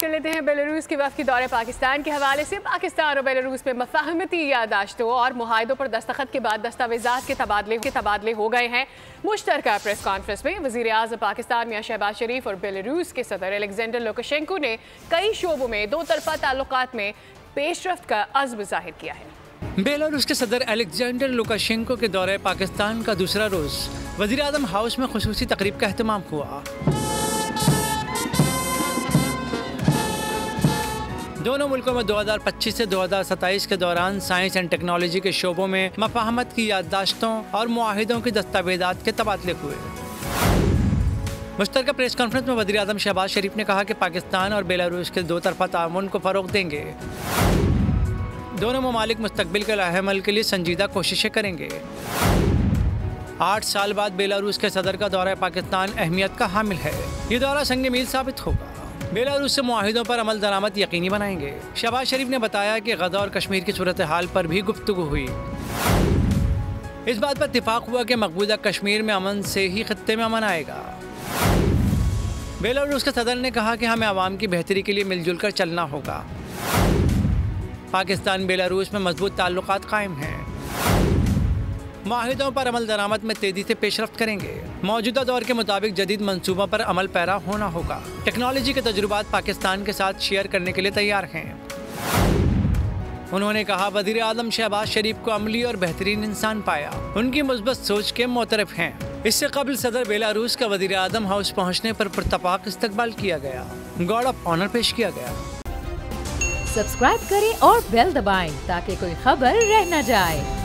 कर लेते हैं बेलारूस के वफद की दौरे पाकिस्तान के हवाले से। पाकिस्तान और बेलारूस में मफाहमती यादाश्तों और मुआहदों पर दस्तखत के बाद दस्तावेजात के तबादले हो गए हैं। मुश्तरका प्रेस कॉन्फ्रेंस में वज़ीर आज़म पाकिस्तान मियां शहबाज शरीफ और बेलारूस के सदर अलेक्जेंडर लुकाशेंको ने कई शोबों में दो तरफा ताल्लुकात में पेशरफ्त का अज़्म जाहिर किया है। बेलारूस के सदर अलेक्जेंडर लुकाशेंको के दौरे पाकिस्तान का दूसरा रोज़ वज़ीर आज़म हाउस में खुसूसी तकरीब का अहतमाम हुआ। दोनों मुल्कों में 2025 से 2027 के दौरान साइंस एंड टेक्नोलॉजी के शोबों में मफाहमत की याददाश्तों और मुआहिदों के दस्तावेजात के तबादले हुए। मुश्तरका प्रेस कॉन्फ्रेंस में वज़ीर आज़म शहबाज शरीफ ने कहा कि पाकिस्तान और बेलारूस के दो तरफा तामुन को फ़रोग देंगे। दोनों ममालिक मुस्तकबिल के लाहेमल के लिए संजीदा कोशिशें करेंगे। 8 साल बाद बेलारूस के सदर का दौरा पाकिस्तान अहमियत का हामिल है। ये दौरा संग मील साबित होगा। बेलारूस से मुआहिदों पर अमल दरामद यकीनी बनाएंगे। शहबाज शरीफ ने बताया कि गजा और कश्मीर की सूरत हाल पर भी गुफ्तगू हुई। इस बात पर इत्तिफाक हुआ कि मकबूजा कश्मीर में अमन से ही खत्ते में अमन आएगा। बेलारूस के सदर ने कहा कि हमें आवाम की बेहतरी के लिए मिलजुल कर चलना होगा। पाकिस्तान बेलारूस में मजबूत ताल्लुकात कायम हैं। मुआहिदों पर अमल दरामद में तेज़ी से पेशरफ्त करेंगे। मौजूदा दौर के मुताबिक जदीद मनसूबों पर अमल पैरा होना होगा। टेक्नोलॉजी के तजुर्बात पाकिस्तान के साथ शेयर करने के लिए तैयार हैं। उन्होंने कहा वज़ीर आज़म शहबाज शरीफ को अमली और बेहतरीन इंसान पाया। उनकी मुस्बत सोच के मोतरफ हैं। इससे कबल सदर बेलारूस का वज़ीर आज़म हाउस पहुँचने पर पुरतपाक इस्तकबाल किया गया, गार्ड ऑफ ऑनर पेश किया गया। सब्सक्राइब करें और बेल दबाएं ताकि कोई खबर रह न जाए।